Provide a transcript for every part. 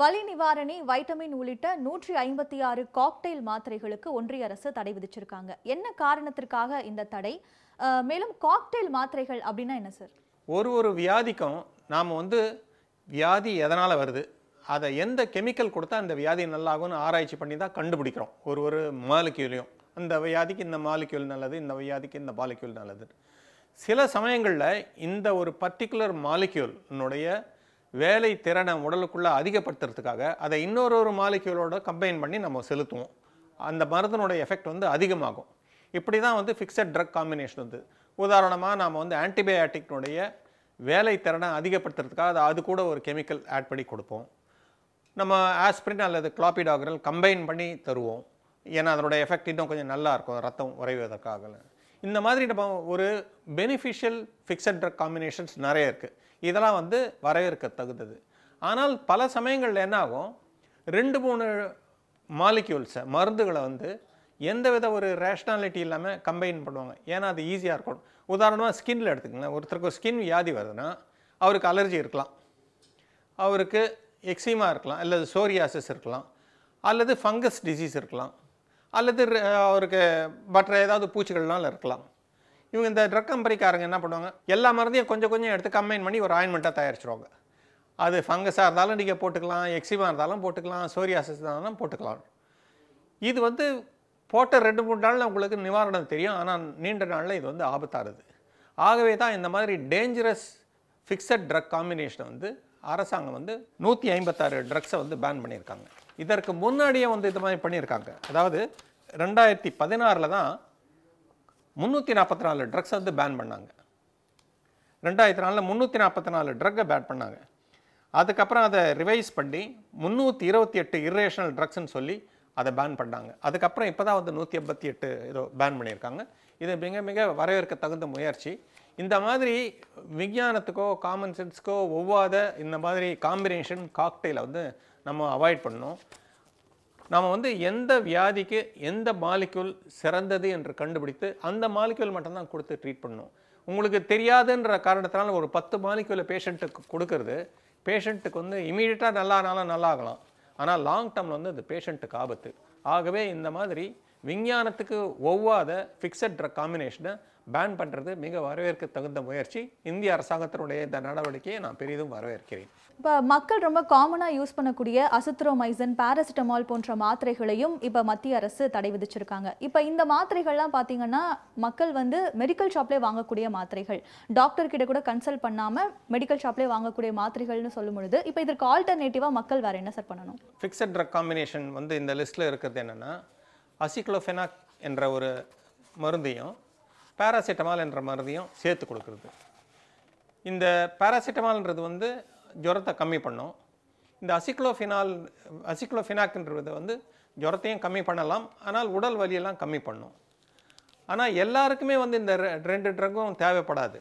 வலி நிவாரணி, வைட்டமின் உள்ளிட்ட 156 காக்டெயில் மாத்திரைகளுக்கு ஒன்றிய அரசு தடை விதிச்சிருக்காங்க. என்ன காரணத்திற்காக இந்த தடை? மேலும் காக்டெயில் மாத்திரைகள் அப்படின்னா என்ன சார்? ஒரு வியாதிக்கும் நாம் வியாதி எதனால் வருது, அதை எந்த கெமிக்கல் கொடுத்தா அந்த வியாதி நல்லாகும்னு ஆராய்ச்சி பண்ணி தான் கண்டுபிடிக்கிறோம். ஒரு மாலிக்யூலையும் அந்த வியாதிக்கு இந்த மாலிக்யூல் நல்லது, இந்த வியாதிக்கு இந்த மாலிக்யூல் நல்லது. சில சமயங்களில் இந்த ஒரு பர்டிகுலர் மாலிக்யூல்னுடைய வேலை திறனை உடலுக்குள்ளே அதிகப்படுத்துறதுக்காக அதை இன்னொரு மாலிக்யூலோட கம்பைன் பண்ணி நம்ம செலுத்துவோம். அந்த மருந்தினுடைய எஃபெக்ட் அதிகமாகும். இப்படி தான் ஃபிக்ஸட் ட்ரக் காம்பினேஷன். உதாரணமாக நாம் ஆன்டிபயாட்டிக்னுடைய வேலை திறனை அதிகப்படுத்துறதுக்காக அது கூட ஒரு கெமிக்கல் ஆட் பண்ணி கொடுப்போம். நம்ம ஆஸ்பிரின் அல்லது கிளாபிடாக்ரல் கம்பைன் பண்ணி தருவோம். ஏன்னா அதனுடைய எஃபெக்ட் இன்னும் கொஞ்சம் நல்லாயிருக்கும், ரத்தம் உறைவதற்காக. இந்த மாதிரி நம்ம ஒரு பெனிஃபிஷியல் ஃபிக்ஸட் ட்ரக் காம்பினேஷன்ஸ் நிறைய இருக்குது. இதெல்லாம் வரவேற்க தகுந்தது. ஆனால் பல சமயங்களில் என்ன ஆகும், 2-3 மாலிக்யூல்ஸை மருந்துகளை எந்தவித ஒரு ரேஷ்னாலிட்டி இல்லாமல் கம்பைன் பண்ணுவாங்க. ஏன்னா அது ஈஸியாக இருக்கும். உதாரணமாக ஸ்கின்ல எடுத்துக்கோங்களேன். ஒருத்தருக்கு ஸ்கின் வியாதி வருதுன்னா அவருக்கு அலர்ஜி இருக்கலாம், அவருக்கு எக்ஸிமா இருக்கலாம், அல்லது சோரியாசிஸ் இருக்கலாம், அல்லது ஃபங்கஸ் டிசீஸ் இருக்கலாம், அல்லது அவருக்கு மற்ற ஏதாவது பூச்சிகள்னால இருக்கலாம். இவங்க இந்த ட்ரக் கம்பெனிக்காரங்க என்ன பண்ணுவாங்க, எல்லா மருந்தையும் கொஞ்சம் எடுத்து கம்பைன் பண்ணி ஒரு ஆயின்மெண்ட்டாக தயாரிச்சிடுவாங்க. அது ஃபங்கஸாக இருந்தாலும் நீங்கள் போட்டுக்கலாம், எக்ஸிமா இருந்தாலும் போட்டுக்கலாம், சோரியாசிஸ் இருந்தாலும் போட்டுக்கலாம். இது போட்ட 2-3 நாளில் உங்களுக்கு நிவாரணம் தெரியும். ஆனால் நீண்ட நாளில் இது ஆபத்தாகுது. ஆகவே தான் இந்த மாதிரி டேஞ்சரஸ் ஃபிக்ஸட் ட்ரக் காம்பினேஷனை அரசாங்கம் 156 ட்ரக்ஸை பேன் பண்ணியிருக்காங்க. இதற்கு முன்னாடியே இது மாதிரி பண்ணியிருக்காங்க. அதாவது 2016 தான் 344 ட்ரக்ஸை பேன் பண்ணாங்க. 2004 344 ட்ரக்கை பேன் பண்ணாங்க. அதுக்கப்புறம் அதை ரிவைஸ் பண்ணி 328 இர்ரேஷனல் ட்ரக்ஸ்ன்னு சொல்லி அதை பேன் பண்ணாங்க. அதுக்கப்புறம் இப்போ தான் 188 ஏதோ பேன் பண்ணியிருக்காங்க. இது மிக மிக வரவேற்க தகுந்த முயற்சி. இந்த மாதிரி விஞ்ஞானத்துக்கோ காமன் சென்ஸுக்கோ ஒவ்வாத இந்த மாதிரி காம்பினேஷன் காக்டெயிலை நம்ம அவாய்ட் பண்ணணும். நாம் எந்த வியாதிக்கு எந்த மாலிக்யூல் சிறந்தது என்று கண்டுபிடித்து அந்த மாலிக்யூல் மட்டும்தான் கொடுத்து ட்ரீட் பண்ணணும். உங்களுக்கு தெரியாதுன்ற காரணத்தினால ஒரு 10 மாலிக்யூலை பேஷண்ட்டுக்கு கொடுக்கறது பேஷண்ட்டுக்கு இமீடியட்டாக நல்லானாலும் நல்லாகலாம். ஆனால் லாங் டேர்மில் அது பேஷண்ட்டுக்கு ஆபத்து. ஆகவே இந்த மாதிரி விஞ்ஞானத்துக்கு ஒவ்வாத ஃபிக்ஸட் ட்ரக் காம்பினேஷனை பேன் பண்ணுறது மிக வரவேற்க தகுந்த முயற்சி. இந்திய அரசாங்கத்தினுடைய இந்த நடவடிக்கையை நான் பெரிதும் வரவேற்கிறேன். இப்போ மக்கள் ரொம்ப காமனாக யூஸ் பண்ணக்கூடிய அசித்ரோமைசின், பாராசிட்டமால் போன்ற மாத்திரைகளையும் இப்போ மத்திய அரசு தடை விதிச்சிருக்காங்க. இப்போ இந்த மாத்திரைகள்லாம் பார்த்தீங்கன்னா மக்கள் மெடிக்கல் ஷாப்லேயே வாங்கக்கூடிய மாத்திரைகள், டாக்டர்கிட்ட கூட கன்சல்ட் பண்ணாமல் மெடிக்கல் ஷாப்லேயே வாங்கக்கூடிய மாத்திரைகள்னு சொல்லும் பொழுது இப்போ இதற்கு ஆல்டர்னேட்டிவாக மக்கள் வேறு என்ன சார் பண்ணணும்? ஃபிக்ஸட் ட்ரக் காம்பினேஷன் இந்த லிஸ்ட்டில் இருக்கிறது என்னென்னா அசிக்ளோஃபெனாக் என்ற ஒரு மருந்தையும் பேராசிட்டமால் என்ற மருந்தையும் சேர்த்து கொடுக்குறது. இந்த பேராசிட்டமால்ன்றது ஜுரத்தை கம்மி பண்ணும். இந்த அசிக்ளோஃபெனாக்ன்றது ஜுரத்தையும் கம்மி பண்ணலாம், ஆனால் உடல் வலியெல்லாம் கம்மி பண்ணும். ஆனால் எல்லாருக்குமே இந்த 2 ட்ரக்கும் தேவைப்படாது.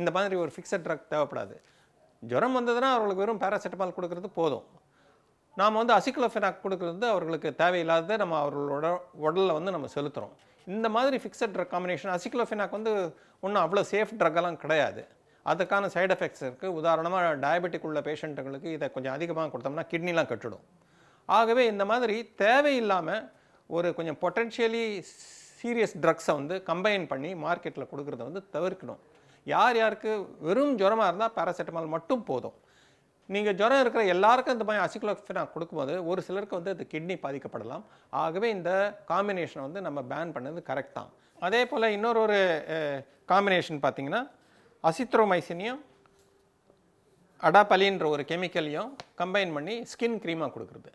இந்த மாதிரி ஒரு ஃபிக்ஸட் ட்ரக் தேவைப்படாது. ஜுரம் வந்ததுன்னா அவர்களுக்கு வெறும் பேராசிட்டமால் கொடுக்கறது போதும். நாம் அசிக்ளோஃபெனாக் கொடுக்குறது அவர்களுக்கு தேவையில்லாத நம்ம அவர்களோட உடலில் நம்ம செலுத்துகிறோம். இந்த மாதிரி ஃபிக்ஸட் ட்ரக் காம்பினேஷன் அசிக்ளோஃபெனாக் ஒன்றும் அவ்வளோ சேஃப் ட்ரக்கெல்லாம் கிடையாது. அதுக்கான சைடு எஃபெக்ட்ஸ் இருக்குது. உதாரணமாக டயபெட்டிக் உள்ள பேஷண்ட்டுகளுக்கு இதை கொஞ்சம் அதிகமாக கொடுத்தோம்னா கிட்னிலாம் கட்டிடும். ஆகவே இந்த மாதிரி தேவையில்லாமல் ஒரு கொஞ்சம் பொட்டென்ஷியலி சீரியஸ் ட்ரக்ஸை கம்பைன் பண்ணி மார்க்கெட்டில் கொடுக்குறத தவிர்க்கணும். யாருக்கு வெறும் ஜுரமாக இருந்தால் பேராசிட்டமால் மட்டும் போதும். நீங்கள் ஜுரம் இருக்கிற எல்லாருக்கும் இந்த மாதிரி அசிக்ளோஃபெனாக் கொடுக்கும்போது ஒரு சிலருக்கு அது கிட்னி பாதிக்கப்படலாம். ஆகவே இந்த காம்பினேஷனை நம்ம பேன் பண்ணது கரெக்ட் தான். அதே போல் இன்னொரு காம்பினேஷன் பார்த்திங்கன்னா அசித்ரோமைசினையும் அடாபலின்ற ஒரு கெமிக்கலையும் கம்பைன் பண்ணி ஸ்கின் க்ரீமாக கொடுக்குறது.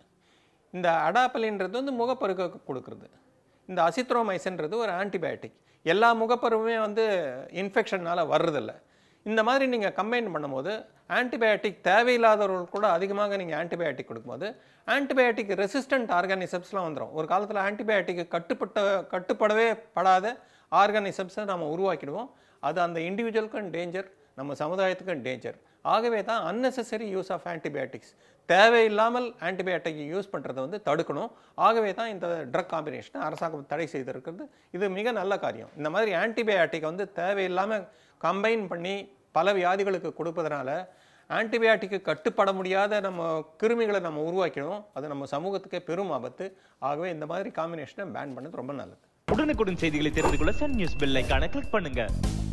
இந்த அடாபலின்றது முகப்பருக்க கொடுக்குறது. இந்த அசித்ரோமைசின்றது ஒரு ஆன்டிபயாட்டிக். எல்லா முகப்பருவுமே இன்ஃபெக்ஷனால் வர்றதில்ல. இந்த மாதிரி நீங்கள் கம்பைன் பண்ணும்போது ஆன்டிபயாட்டிக் தேவையில்லாதவர்கள் கூட அதிகமாக நீங்கள் ஆன்டிபயாட்டிக் கொடுக்கும்போது ஆன்டிபயாட்டிக் ரெசிஸ்டண்ட் ஆர்கானிசம்ஸ்லாம் வந்துடும். ஒரு காலத்தில் ஆன்டிபயாட்டிக்கு கட்டுப்படவே படாத ஆர்கானிசம்ஸை நம்ம உருவாக்கிடுவோம். அது அந்த இண்டிவிஜுவலுக்கும் டேஞ்சர், நம்ம சமுதாயத்துக்கும் டேஞ்சர். ஆகவே தான் அன்னெசரி யூஸ் ஆஃப் ஆன்டிபயாட்டிக்ஸ், தேவையில்லாமல் ஆன்டிபயாட்டிக் யூஸ் பண்ணுறதை தடுக்கணும். ஆகவே தான் இந்த ட்ரக் காம்பினேஷனை அரசாங்கம் தடை செய்திருக்கிறது. இது மிக நல்ல காரியம். இந்த மாதிரி ஆன்டிபயாட்டிக்கை தேவையில்லாமல் கம்பைன் பண்ணி பல வியாதிகளுக்கு கொடுப்பதனால ஆன்டிபயாட்டிக்கு கட்டுப்பட முடியாத நம்ம கிருமிகளை நம்ம உருவாக்கணும். அது நம்ம சமூகத்துக்கே பெரும் ஆபத்து. ஆகவே இந்த மாதிரி காம்பினேஷனை பேன் பண்ணது ரொம்ப நல்லது. உடனுக்குடன் செய்திகளை தெரிந்து கொள்ள சன் நியூஸ் பெல் ஐகானை கிளிக் பண்ணுங்க.